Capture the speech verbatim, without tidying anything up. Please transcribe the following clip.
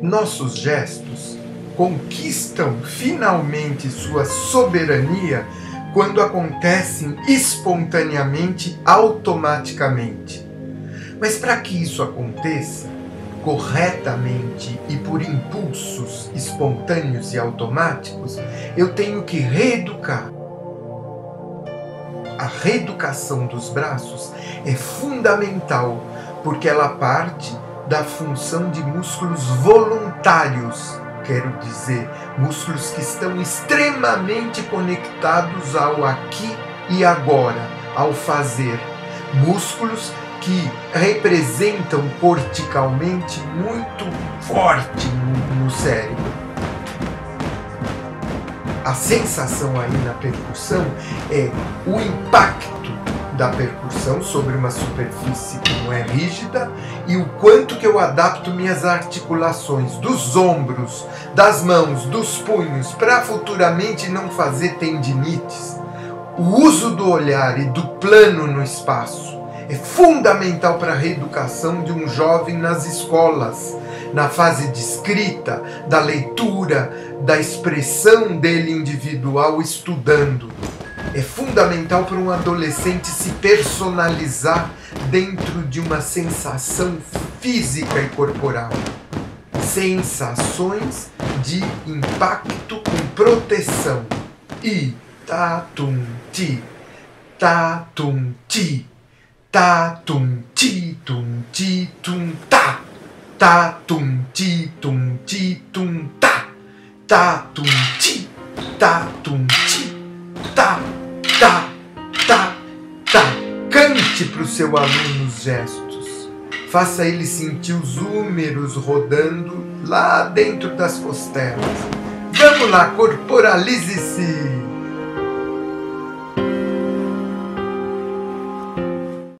nossos gestos conquistam finalmente sua soberania quando acontecem espontaneamente, automaticamente. Mas para que isso aconteça corretamente e por impulsos espontâneos e automáticos, eu tenho que reeducar. A reeducação dos braços é fundamental porque ela parte da função de músculos voluntários, quero dizer, músculos que estão extremamente conectados ao aqui e agora, ao fazer. Músculos que representam corticalmente muito forte no, no cérebro. A sensação aí na percussão é o impacto da percussão sobre uma superfície que não é rígida e o quanto que eu adapto minhas articulações dos ombros, das mãos, dos punhos, para futuramente não fazer tendinites. O uso do olhar e do plano no espaço é fundamental para a reeducação de um jovem nas escolas, na fase de escrita, da leitura, da expressão dele individual estudando. É fundamental para um adolescente se personalizar dentro de uma sensação física e corporal. Sensações de impacto com proteção. I, ta, tum, ti, ta, tum, ti. Ta, tum, ti, tum, ti, tum, ta. Ta, tum, ti, tum, ti, tum, ta. Ta, tum, ti, ta, tum, ti, ta, ta, ta, ta. Cante para o seu aluno os gestos. Faça ele sentir os húmeros rodando lá dentro das costelas. Vamos lá, corporalize-se!